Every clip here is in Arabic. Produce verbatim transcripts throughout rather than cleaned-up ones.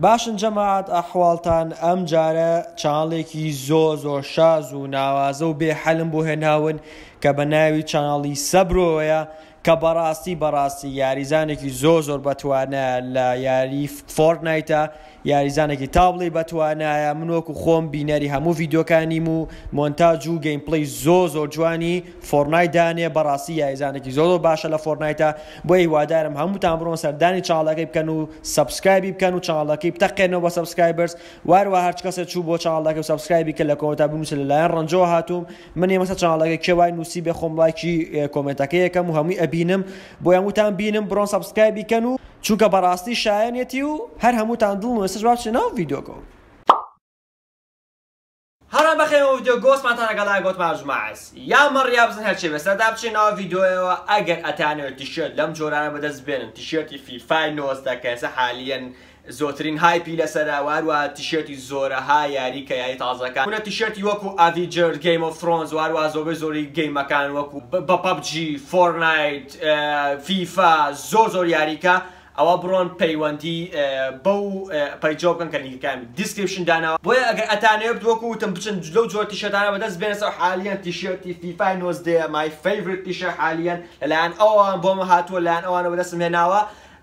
باشن جماعت احوالتان ام جاره چانلێکی زۆر زۆر شاز و ناوازە و بێحەلم بۆ هێناون کە بە ناوی چانەڵی سەبرۆیە کە بەڕاستی بەڕاستی یاریزانێکی زۆر زۆر بەتوانە لە یاری فۆرتنایتە، یاریزانێکی تابڵی بەتوانایە. من وەکو خۆم بینەری هەموو ڤیدۆکانیم و مۆنتاژ و گەیمپلەی زۆر زۆر جوانی فۆرتنایت دانێ. بەڕاستی یاریزانێکی زۆر زۆر باشە لە فۆرتنایتە، بۆ هیوادارم هەمووتان بڕۆن سەردانی چاڵەکەی بکەن و سەبسکرایبی بکەن و چاڵەکەی بتەقێنەوە بە سەبسکرایبەرز. واروا هەر کەسێک چوو بۆ چاڵەکە و سەبسکرایبی کرد لە کۆمەنتا بنووسێ لەلایەن ڕەنجۆ هاتووم، من ئێمەسا چاڵەکەی کێوای نووسی بێ خۆم لایکی کۆمەنتەکەی یەکەم و هەمووی ئەبینم، بۆ هەمووتان بینم بڕۆن سەبسکرایبی بکەن و چونکە بەڕاستی شایەنێتی و هەر هەمووتان دڵ نوێسەش بابچێ ناو ڤیدۆکۆ. هەرا بەخێنەوە ڤیدۆ گۆسمانتانە گەڵای گۆتمان جماعەس یا مەڕیا بزن هەرچێ بێ سەردا بچێ ناو ڤیدۆیەوە. ئەگەر ئەتانەوێت تیشێرت لەم جۆرانە بەدەست بێنن، تیشێرتی فیفای نۆزدە کە هێسا حالیەن زۆترین هایپی لەسەرە، واروا تیشێرتی زۆرەها یاری کە یاری تازەکان بونە، تیشێرتی وەکو ئاڤێنجەر، گەیم ئۆف ترۆنز، واروا زۆربەی زۆری گەیمەکان وەکو بە پەبجی، فۆرتنایت، فیفا زۆر زۆر یاریکە. ئەوە بڕۆن پەیوەندی بەو پەیجۆ بکەن کە لینکەکان دیسکریپشن داناوە، بۆیە ئەگەر ئەتانەوێت وەکو وتم بچن لەو جۆر تیشێرتانە بەدەست بێنە. حالیەن تیشێرتی فیفای نۆزدە مای فەیڤریت تیشێرت حالیەن لەلایەن ئەوان بۆمە هاتووە، لەلایەن ئەوانە بەدەستم هێناوە.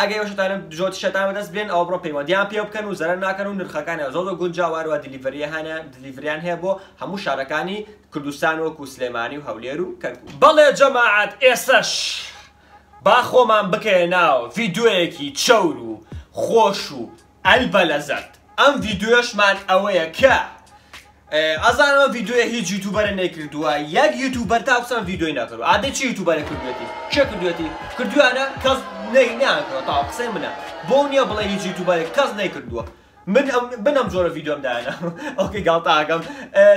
ئەگەر ئێوەشتانم جۆ تیشێرتان بەدەست بێن، ئەوە بڕۆ پەیوەندیان پێ بکەن و زەرەر ناکەن و نرخەکان زۆر زۆر گونجا، واروا دیلیڤەری هەیە، دیلیڤەریان هەیە بۆ هەموو شارەکانی کوردستان وەکو سلێمانی و هەولێر و کەرکووک. بەڵێ جەماعەت ئێسەش با خۆمان بکەێناو ڤیدۆیەکی چەور و خۆش و ئەلبەلەزەت. ئەم ڤیدۆیەشمان ئەوەیە کە ئەزانەوە ڤیدۆیە هیچ یوتیوبەرە نەیکردووە، یەک یوتیوبەر تاوسم ڤیدۆی نەکردووە. عادەی چی یوتیوبەرە کردوێتی؟ کێ کردوێتی؟ کردویانە کەس نەیکردووە، تاوا قسەی منە، بۆ نییە بڵێ هیچ یوتیوبەرێک کەس نەیکردووە. من من ئەم جۆرە ڤیدۆم دایەنە، ئۆکەی گاڵتاکەم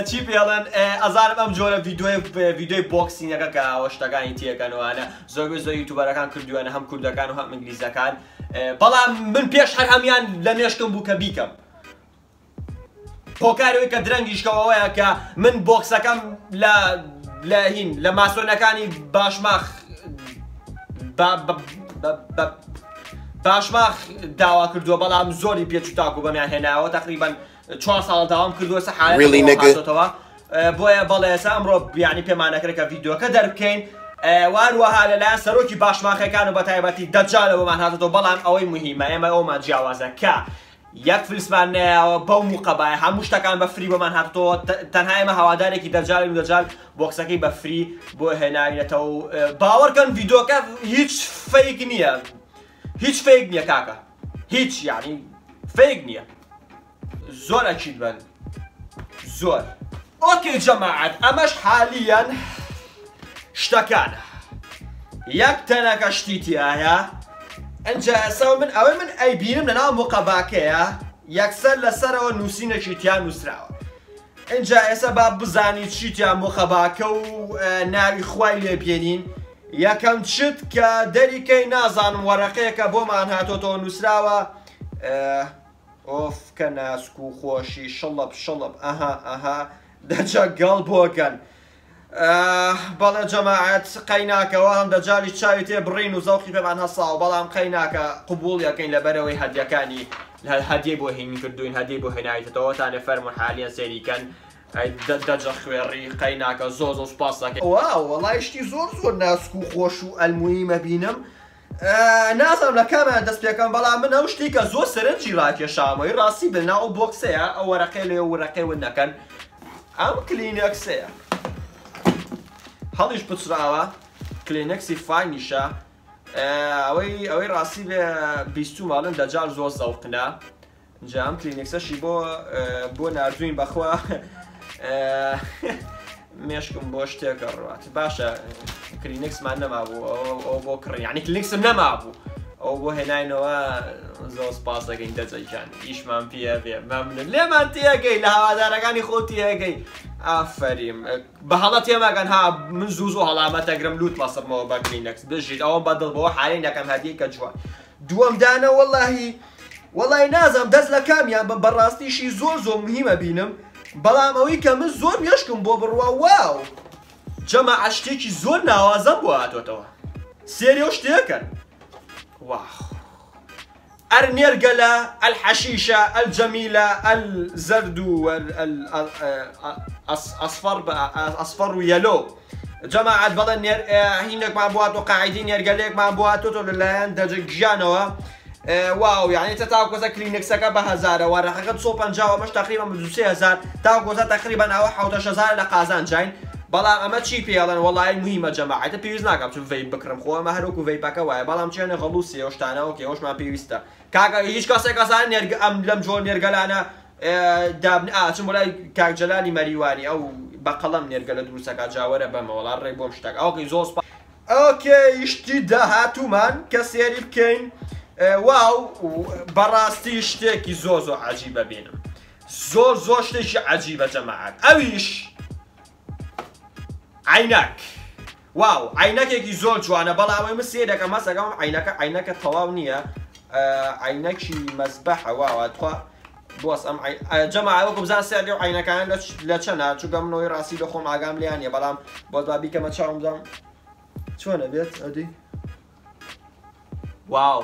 چی پێڵێن؟ ئەزانم ئەم جۆرە ڤیدۆی ڤیدۆی بۆکسینگەکە کە ئەوە شتەکانی تیەکەنەوەانە زۆربەی زۆر یوتیوبەرەکان کردووێنە، هەم کوردەکان و هەم ئینگلیزەکان. بەڵام من پێش هەر هەمیان لە مێشکم بوو کە بیکەم، پۆکارەوەی کە درەنگیشکەوە ئەوەیە کە من بۆکسەکەم لە لە هین لە ماسۆنەکانی باشماخ باشماخ داوا کردووە، بەڵام زۆری پێچوتاکو بەمیان هێناوە، تقریبان چوار ساڵ داوام کردووە سە حاڵەتەوە. بۆیە بەڵێ ئێستا ئەمڕۆ یعنی پێمانەکرێت کە ڤیدۆکە دەربکەین. واروەها لەلایەن سەرۆکی باشماخەکان و بەتایبەتی دەجالەوەمان هاتەوە، بەڵام ئەوەی موهیمە ئێمە ئەومان جیاوازە کە یەک فلسمان نەیەوە بەو موقەبایە، هەموو شتەکان بە فری بەمان هاتەوە. تەنها ئێمە هەوادارێکی دەجالی و دەجال بۆکسەکەی بە فری بۆ هێناوینەتەوە و باوەڕکەن ڤیدۆکە هیچ فەیک نییە، هیچ فیک نییە کاکە، هیچ یعنی فیک نییە. زۆر ئەچیت بن زۆر ئۆکەی جەماعەت. ئەمەش حالیەن شتەکانە، یەک تەنەکە شتی تیایە ئەنجا ئێستا من ئەوەی من ئەیبینم لەناو موقەباکەیە یەکسەر لەسەرەوە نووسینێکی تیا نووسراوە. ئەنجا ئێستا با بزانی چی تیا موقەباکە و ناوی خوای لێبێنین. یەکەم چت کە دەریکەی نازانم وەرەقەیەکە بۆمان هاتۆتەوە نووسراوە، ئۆف کە ناسک و خۆشی شڵب شڵب ئەها ئەها دەچە گەڵ بۆکەن. بەڵێ جەماعەت قەیناکەوە هەم دەجاری چاوی تێ بڕین و زەوقی پێمان هەساوە، بەڵام قەیناکە قبوڵ یەکەین لەبەرەوەی هەدیەکانی هەدیە بۆ هێنی کردوین، هەدیە بۆ هێناویتەوە تا لەفەرمون حالیە سێریکەن. دەجە خوێڕی قەیناکە زۆر زۆر سوپاس دەکەین. واو وەڵای شتی زۆر زۆر ناسک و خۆش و ئەلموهیمە بینم. نازانم لە کامە دەست پێکەم، بەڵام من ئەو شتی کە زۆر سەرنجی ڕاکێشامەوەی ڕاستی بەناو بۆکسەیە، ئەو وەرەقەی لێ وەرەقەی ون نەکەن. ئەم کلینەکسەیە هەڵیش پچراوە، کلینەکسی فاینیشە، ئەوەی ئەوەی ڕاستی بێ بیست و ماڵن دەجار زۆر زەوقنە. اینجا ئەم کلینەکسەشی بۆ بۆ ناردووین بەخوا مێشکم بۆ شتێکە ڕات. باشە کلینکسمان نەمابوو، ئەو بۆ کڕین یعنی کلینکسم نەمابوو، ئەو بۆ هێناینەوە زۆر سپاس دەکەین دەجەیکان. ئیشمان پێبێ مەمنون لێمان تێگەی لە هەوادارەکانی خۆ تێگەی ئافەریم بە هەڵە تێماگەن ها. من زوو زۆ هەڵامەتەگرم لووت بەسەمەوە بە کلینکس بژیت، ئەوەم بەدڵ بەوە حالین دەکەم هەدیەی کە جوان دووەم دانە. وەڵاهی وەڵای نازانم دەست لە کامیان بە بەڕاستیشی زۆر زۆر موهیمە بینم، بەڵام ئەوەی کە من زۆر مێشکم بۆ بڕوە. واو جەماعەت شتێکی زۆر ناوازە بۆ هاتۆتەوە، سێری ئەو شتەکەن. واو النيرجلة، الحشيشة الجميلة، الزرد والأصفر، أصفر ويلو. جماعة بضل نير هينك مع بواتو قاعدين نيرجليك مع بواتو تولان دجك جانوا. واو يعني تتاو كوزا كلينكسكا بهزارة ورا حقيقة صوبان جاوا مش تقريبا بدوسي هزار تاو كوزا تقريبا أو حوتش هزار لقازان جاين. بەڵام ئەمە چی پێڵەن وڵای مهمە جەماعەتە پێویست ناکەم چون ڤەی بکڕم خۆ ئەمە هەروەکو ڤەیپەکە وایە بەڵام چێنە خەڵوسی ئەوشتانەوە کە ئەوشمان پێویستە کاکە هیچ کەسێک ئەزان ئەم لەم جۆر نێرگەلانە دابنێ ئا چون وەڵای کاک جەلالی مەریوانی ئەو بە قەڵەم نێرگەلە دروستەکە جاوەرە بەمە وەڵا ڕێک بۆم شتەکە ئەوەکەی زۆر سپاس. ئۆکەی شتی داهاتوومان کە سێری بکەین. واو بەڕاستی شتێکی زۆر زۆر عەجیبە بینم زۆر زۆر شتێکی عەجیبە جەماعەت ئەویش عینەک. واو عینەکێکی زۆر جوانە بەڵام ئەمە سێرەکە مەسەکەم عینەکە عینەکە تەواو نییە عینەکی مەزبەحە. واوە تخوا بۆس ئەم جەماعە وەکو بزان سێرێ و عینەکان لە چەندە چووگەم منەوەی ڕاستی لە خۆم ئاگام لێیان نیە بەڵام بۆت با بیکەمە چاوم بدەم چۆنە بێت ئەدی. واو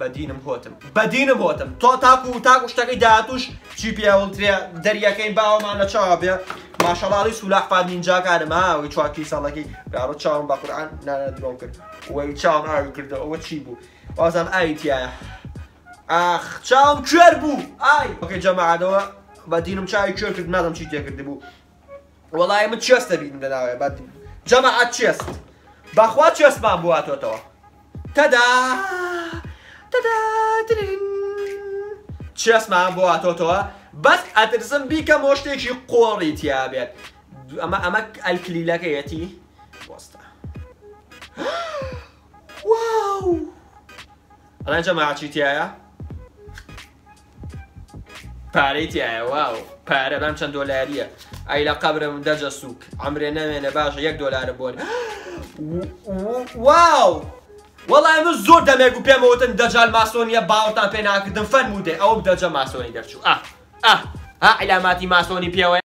بەدینم هۆتم بەدینم هۆتم تۆ تاکو تاکو شتەکەی داهاتووش چی پیاوڵترێ دەریەکەی باوەمان لە چاوە بێ. ماشاءالله سولاح فاد نینجا کردم ها و چاکی سالکی برو چاوم با قرآن نه درام کرد و چاوم آوی کرد و چی بو بازم آیتیه اخ چاوم کر بو آی اوکی جماعه دو با دینم چای کر کرد ندم چی تیه کرده بو والله من چیست بیدم دنوه با جماعه چیست بخواه چیست من بوات و تو تدا تدا ترین چیست من بوات و تو بس اترسم بيكا موشتيكي قوريت يا بيت اما اما الكليلك ياتي وسطا. واو انا جماعه تشيتيا باريتيا. واو بار بام چند دولاريه اي لا قبرم دجا سوق عمرنا انا باش یک دولار بون. واو والله من زور دميكو بيما وتن دجال ماسونيه باوتان بينا كدن فن موده او دجا ماسوني درشو اه اه ها علاماتي ماسوني بيوه.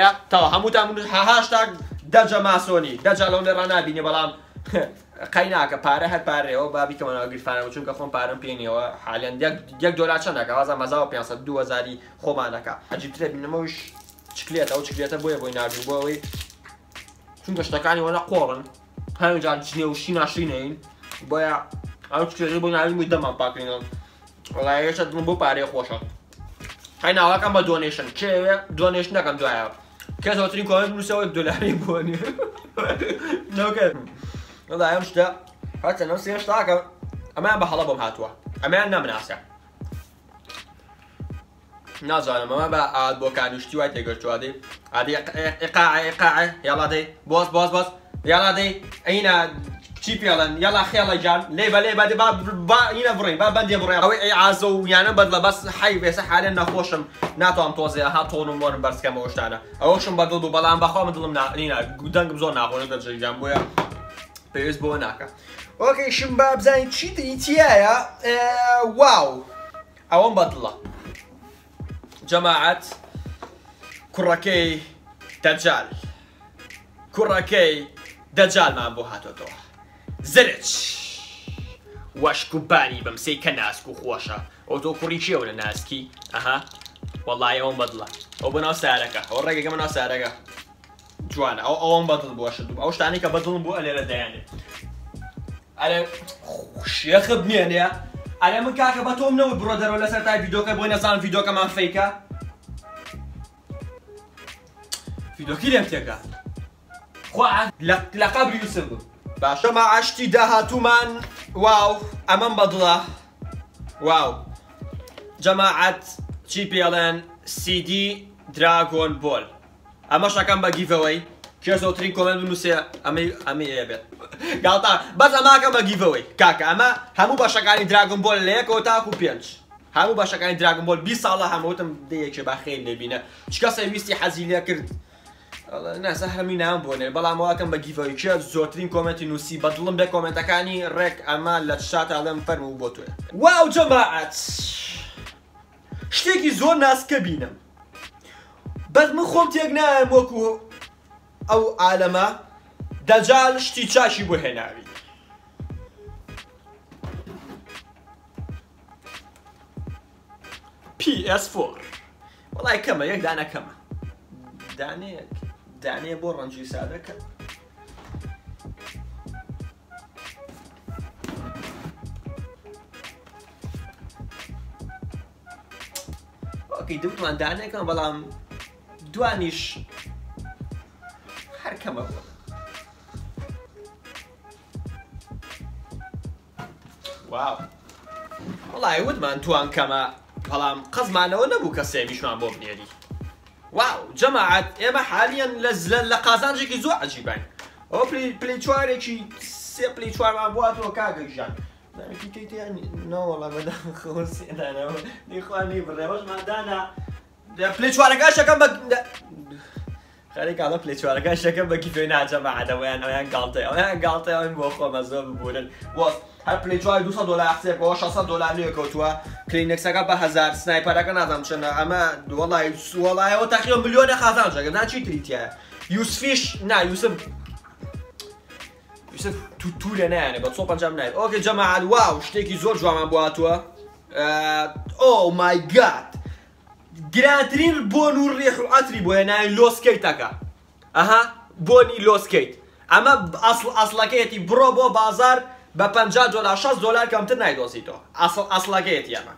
يا تو هموتا من هاشتاق دجا ماسوني دجا لون رانا بيني بلام قيناك پاره هر پاره او بابي كمان اگر فنم چون كفون پارم پيني او حاليا یک یک دلار چنده که وازم مزاو پانصد دو هزار خومانكه عجيب تر بينموش چكليت او چكليت بو بو نابي بو چون گشتكاني ولا قورن هاي جان چنيو شينا شينين بۆیە ئەو چکێژی بۆ ناویمووی دەمان پاکرینم وڵایەشە دم بۆ پارەی خۆشە خی ناوەکەم بە دۆنێشن کێوێ دۆنێشنەکەم دوایە کەس ئۆترین کۆمێت نووسەوە دۆلاری بۆنێ نەوکرد وڵای ئەم شتە هەچە نەو سێ شتاکە ئەمەیان بە هەڵە بۆم هاتووە ئەمەیان نەمناسە نازانم ئەمە بە ئاات بۆ کانوشتی وای تێگەشتووە دەی ئادی ئیقاعە ئیقاعە یاڵا دەی بۆس بۆس بۆس یاڵا دەی ئەینە چی پیاڵن یاڵا خێڵە جان لێبە لێبە دێ با هینە بڕێ با بەندێ بڕێ ئەوەی ئیعازە و یانە بەدڵە بەس حەی بێسە حالیان نەخۆشم ناتوانم تۆزێ ئەها تۆنم وەرم بەرزکەمە ئەو شتانە ئەوەشم بەدڵ بوو بەڵام بەخوا من دڵم نینە دەنگم زۆر ناخۆشە دەرجەی جان بۆیە پێویست بۆ ناکە. ئۆکەی شم با بزانین چیتری تیایە. واو ئەوەم بەدڵە جەماعەت کوڕەکەی دەجال کوڕەکەی دەجالمان بۆ هاتۆتەوە زرچ وشکوبانی بەمسەی کە ناسک و خۆشە ئەو تۆ کوڕی چێوە لە ناسکی ئەها وەڵای ئەوم بەدڵە ئەو بۆ ناو سارەکە ئەو ڕێگەکە بە ناو سارەکە جوانە ئەو ئەوم بەدڵ بووە شت ئەو شتانی کە بەدڵم بوو ئەلێرە دەیانێت ئەلێ شێخە بنێنێ ئەلێ من کاکە بە تۆم نەوت بڕۆ دەرەوە لەسەر تای ڤیدۆکە بۆی نەزانم ڤیدۆکەمان فەیکە ڤیدۆکی لێم تێکە خوا لە قەبری یوسف بوو باشە مەعاشتی داهاتوومان. واو ئەمەم بەدڵە. واو جەماعەت چی پێڵێن سیدی دراگۆن بۆل ئەمەشەکەم بە گیڤەوەی کێ زۆوترین کۆمێنت بنووسێ ئەمەی ئەمەی ئەبێت گاڵتە بەس ئەماکەم بە گیڤەوەی کاکە ئەمە هەموو بەشەکانی دراگۆن بۆل لە یەکەوە تاکو پێنج هەموو بەشەکانی دراگۆن بۆل بیست ساڵە هەمەوتم دەیەکێ با خێن لێبینە چ کەسێ ویستی حەزی لێ کرد ناسە هەمی نام بۆنێ بەڵام واکەم بە گیڤەوەیکە زۆرترین کۆمەنتی نووسی بەدڵم بێ کۆمەنتەکانی ڕێک ئەمە لە شاتە ئەڵێم فەرمو بۆ توێ. واو جەماعەت شتێکی زۆر ناسکە بینم بەس من خۆم تێک نایەم وەکو ئەو ئالەمە دجال شتی چاشی بو هناوی پی اس فور والله کمه یک دانه کمه دانه یک دانه بو رنجی ساده کن اوکی دوت من دانه کم بلام دوانیش هر کمه بود واو والله ودمان توان كما بلام قزمان ونبو كسيميش مان بو بنيري واو جماعة اما حاليا لقازانجيكي زو عجيبان او بليتواريكي سي بليتوار مان بواتو كاكيجان يعني كي كي يعني نو والله مدام خلصي انا اخواني بالرواج مان دانا بليتوارك اشا كم بك خليك على بليتوارك اشا كم بكيفينا جماعة اوان اوان غلطي اوان غلطي اوان بو اخوة مزوب بولن واو هر پلیچوار دویست دلار حساب باش ششصد دلار نیه که تو کلینکس اگه به هزار سنایپر اگه ندم چنین اما والله والله او تقریبا میلیون خزانه اگه نه چی تریتیه یوسفیش نه یوسف یوسف تو تو لی نه یعنی با صبح انجام نیه اوکی جماعت واو شتکی زور جوام با تو او مای گاد گرانترین بونور ریخ رو عطری بوده نه لوسکیت اگه آها بونی لوسکیت اما اصل اصل کیتی برو با بازار با پنجاه دلار شصت دلار کمتر نایدوزی تو اصل اصل گیتی اما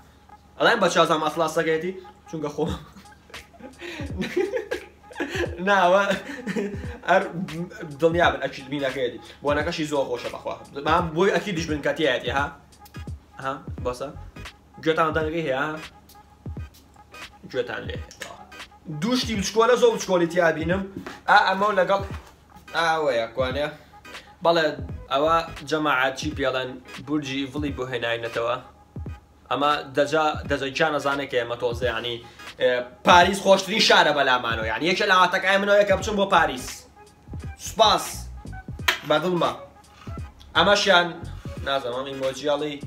الان بچه ازم اصل اصل گیتی چون که خوب نه و ار دنیا بن اکید میل گیتی و آنها کشی زور خوشه بخواه من بوی اکیدش بن کتیاتی ها ها باسا جوتان دنگیه ها جوتان لی دوش تیم شکل زود شکلیتی آبینم اما لگال آواه کوانه بله او جماعه چی پیالن برجی ولی بو هناینه تو اما دجا دجا چانه زانه که متوزه یعنی پاریس خوشترین شهر بلا مانو یعنی یک لعاتک امنو یک بچم بو پاریس سپاس بدلما اما شان نازم ام ایموجیالی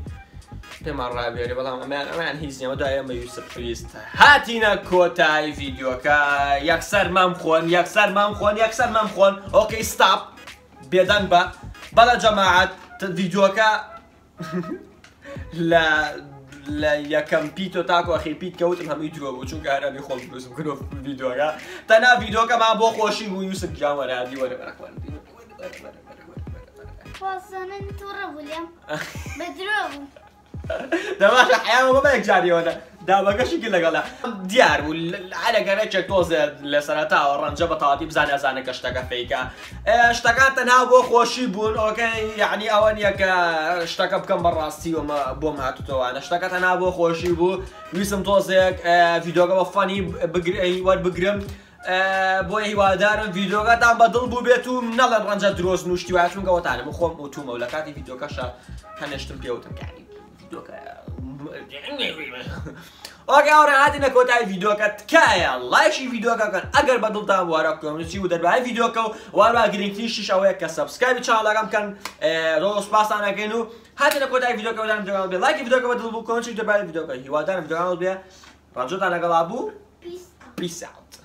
تمام را بیاری بلا من من هیچ نیم دایم یوسف پلیست هاتینا کوتای ویدیو که یک سر مام خون یک سر مام خون یک سر مام خون اوکی استاپ بيدان با بلا جماعة فيديوكا لا لا يكم بيتو تاكو اخي بيت كوتم هم يدرو چون که هرمی خوب بلوس مکنو فيديوكا تنا فيديوكا ما بو خوشی بو يوسف جان ورا دي ورا ورا ورا واسنن تورا وليم بدرو دماغ حياه ما بك جاري وانا دابا شكل لقلا ديار على قناتك توزر لسنتا ورنجبه طاطي بزانه زانه كشتاكا فيكا اشتاكا تنها بو خوشي بون اوكي يعني اوانيا اشتاكا بكم براستي وما بو ماتو تو انا اشتاكا تنها بو خوشي بو ويسم توزك فيديو فاني بقري واد بقرم بو هوادارم فيديو تاع بدل بو بيتو نال رنجه دروز نوشتي واتون قوتان مخوم اوتو مولكاتي فيديو كشا هنشتم بيوتم يعني فيديو اوكي اورا هاتينا كوتاي فيديو كات كايا لايشي فيديو كان اگر بدلتا وارا كومنتي ودر باي فيديو كو وارا جرينتيش شاويا كا سبسكرايب تشا لاغام كان روس باسانا كينو هاتينا كوتاي فيديو كو دان جوال لايك فيديو كو بدل بو كومنتي ودر باي فيديو كو هيوا دان فيديو كو بيا رانجو تانا غلابو بيس بيس اوت